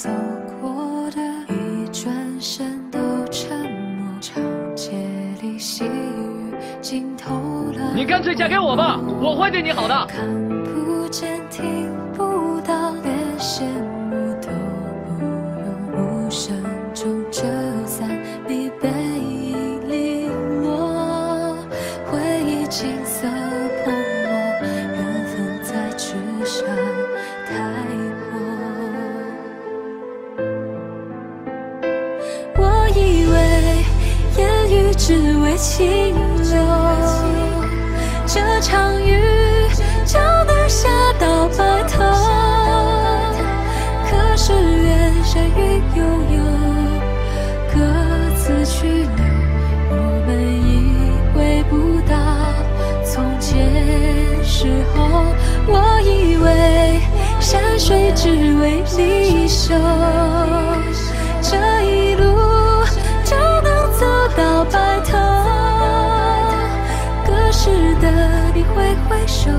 走过的一转身都沉默，长街里细雨浸透了。你干脆嫁给我吧，我会对你好的。看不见，听不到，连羡慕都不用，无声中折散，你背影零落，回忆景色碰落，缘分在纸上太薄。我以为言语只为情留，这场雨就能下到白头。可是远山云悠悠，各自去留。我们意会不到从前时候。我以为山水只为你守，这一路就能走到白头。隔世的你挥挥手。